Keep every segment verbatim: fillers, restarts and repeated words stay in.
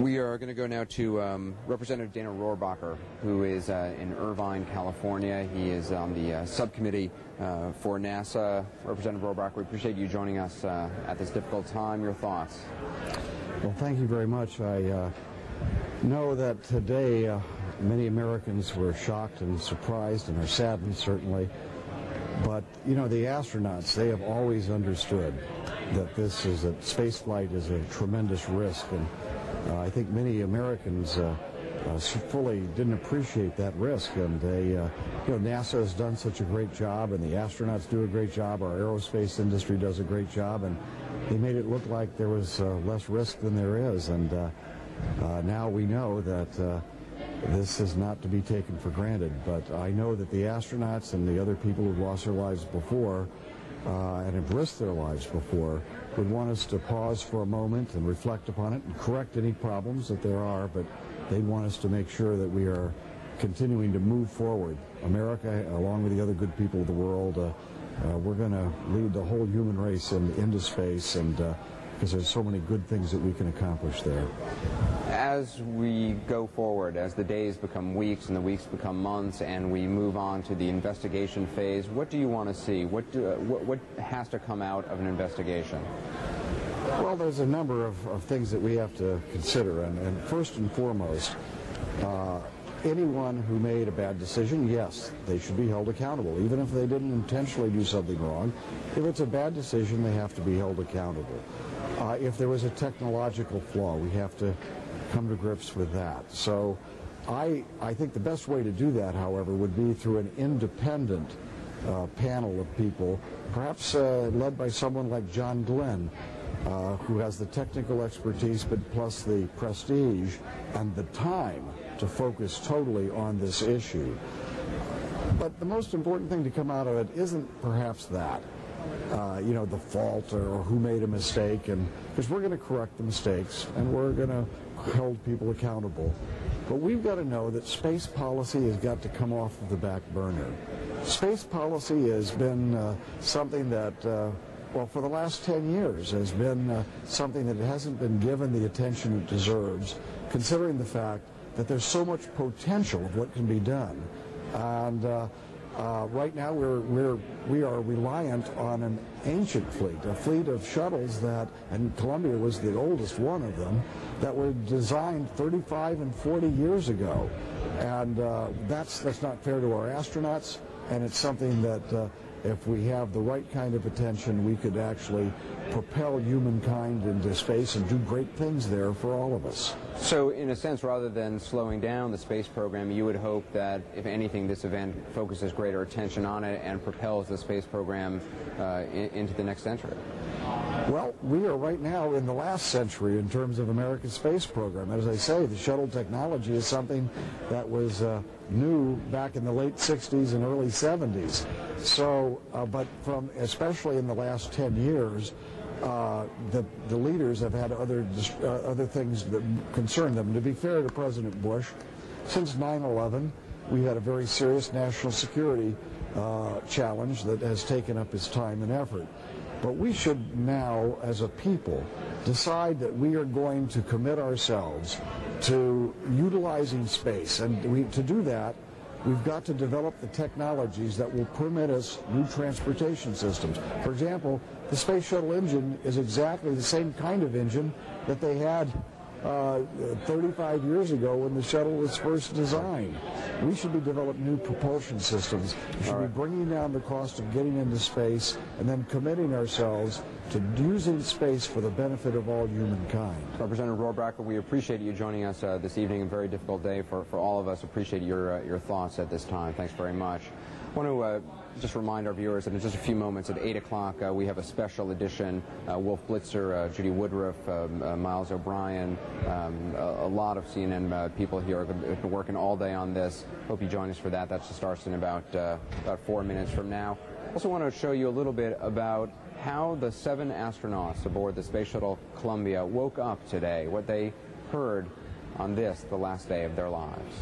We are going to go now to um, Representative Dana Rohrabacher, who is uh, in Irvine, California. He is on the uh, subcommittee uh, for NASA. Representative Rohrabacher, we appreciate you joining us uh, at this difficult time. Your thoughts? Well, thank you very much. I uh, know that today uh, many Americans were shocked and surprised and are saddened, certainly. But, you know, the astronauts, they have always understood that this is that space flight is a tremendous risk. And Uh, I think many Americans uh, uh, fully didn't appreciate that risk, and they, uh, you know, NASA has done such a great job, and the astronauts do a great job. Our aerospace industry does a great job, and they made it look like there was uh, less risk than there is. And uh, uh, now we know that uh, this is not to be taken for granted. But I know that the astronauts and the other people who've lost their lives before Uh, and have risked their lives before would want us to pause for a moment and reflect upon it and correct any problems that there are, but they want us to make sure that we are continuing to move forward. America, along with the other good people of the world, uh, uh, we're going to lead the whole human race in, into space, and because uh, there's so many good things that we can accomplish there. As we go forward, as the days become weeks and the weeks become months and we move on to the investigation phase, what do you want to see? What, do, uh, what, what has to come out of an investigation? Well, there's a number of, of things that we have to consider. And, and first and foremost, uh, anyone who made a bad decision, yes, they should be held accountable, even if they didn't intentionally do something wrong. If it's a bad decision, they have to be held accountable. Uh, if there was a technological flaw, we have to come to grips with that. So I, I think the best way to do that, however, would be through an independent uh, panel of people, perhaps uh, led by someone like John Glenn, uh, who has the technical expertise, but plus the prestige and the time to focus totally on this issue. But the most important thing to come out of it isn't perhaps that. Uh, you know, the fault or, or who made a mistake, and because we're going to correct the mistakes and we're going to hold people accountable. But we've got to know that space policy has got to come off of the back burner. Space policy has been uh, something that, uh, well, for the last ten years has been uh, something that hasn't been given the attention it deserves, considering the fact that there's so much potential of what can be done. And uh, Uh, right now, we're, we're, we are reliant on an ancient fleet, a fleet of shuttles that, and Columbia was the oldest one of them, that were designed thirty-five and forty years ago. And uh, that's, that's not fair to our astronauts, and it's something that uh, if we have the right kind of attention, we could actually propel humankind into space and do great things there for all of us. So in a sense, rather than slowing down the space program, you would hope that, if anything, this event focuses greater attention on it and propels the space program uh, in, into the next century. Well, we are right now in the last century in terms of American space program. As I say, the shuttle technology is something that was uh, new back in the late sixties and early seventies. So, uh, but from especially in the last ten years, Uh, the, the leaders have had other, uh, other things that concern them. To be fair to President Bush, since nine eleven, we had a very serious national security uh, challenge that has taken up his time and effort. But we should now, as a people, decide that we are going to commit ourselves to utilizing space. And we, to do that, we've got to develop the technologies that will permit us new transportation systems. For example, the Space Shuttle engine is exactly the same kind of engine that they had uh, thirty-five years ago when the shuttle was first designed. We should be developing new propulsion systems. We should be bringing down the cost of getting into space and then committing ourselves to using space for the benefit of all humankind. Representative Rohrabacher, we appreciate you joining us uh, this evening. A very difficult day for, for all of us. Appreciate your, uh, your thoughts at this time. Thanks very much. I want to uh, just remind our viewers that in just a few moments at eight o'clock uh, we have a special edition. Uh, Wolf Blitzer, uh, Judy Woodruff, um, uh, Miles O'Brien, um, a, a lot of C N N uh, people here have been working all day on this. Hope you join us for that. That starts in about, uh, about four minutes from now. Also want to show you a little bit about how the seven astronauts aboard the Space Shuttle Columbia woke up today, what they heard on this, the last day of their lives.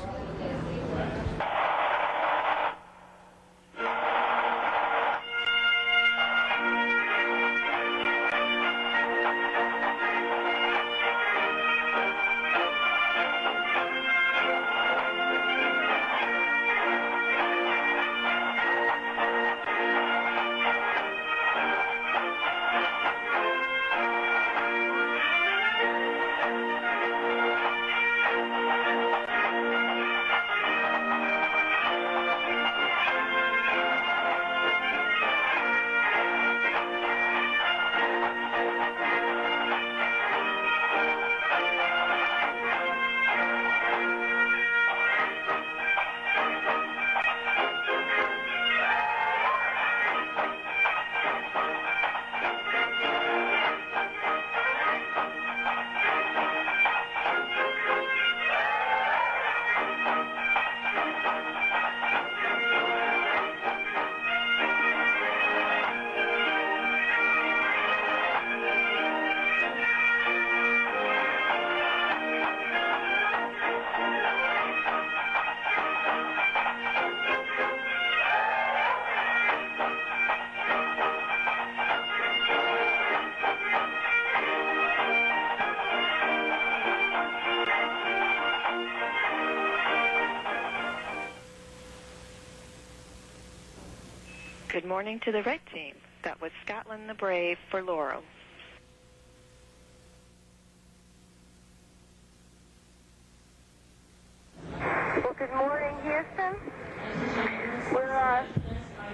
morning to the red team. That was Scotland the Brave for Laurel. Well, good morning, Houston. We're uh,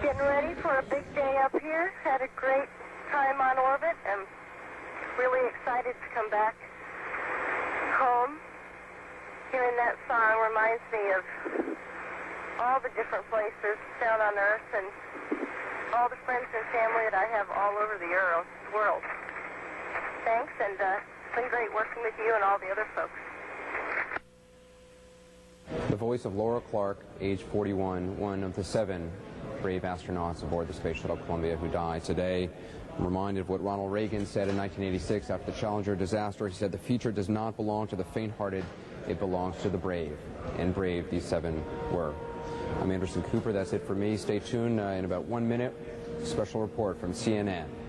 getting ready for a big day up here. Had a great time on orbit and really excited to come back home. Hearing that song reminds me of all the different places down on Earth and all the friends and family that I have all over the world. Thanks, and uh, it's been great working with you and all the other folks. The voice of Laura Clark, age forty-one, one of the seven brave astronauts aboard the Space Shuttle Columbia who died today. I'm reminded of what Ronald Reagan said in nineteen eighty-six after the Challenger disaster. He said, "The future does not belong to the faint-hearted, it belongs to the brave." And brave these seven were. I'm Anderson Cooper. That's it for me. Stay tuned. Uh, in about one minute, special report from C N N.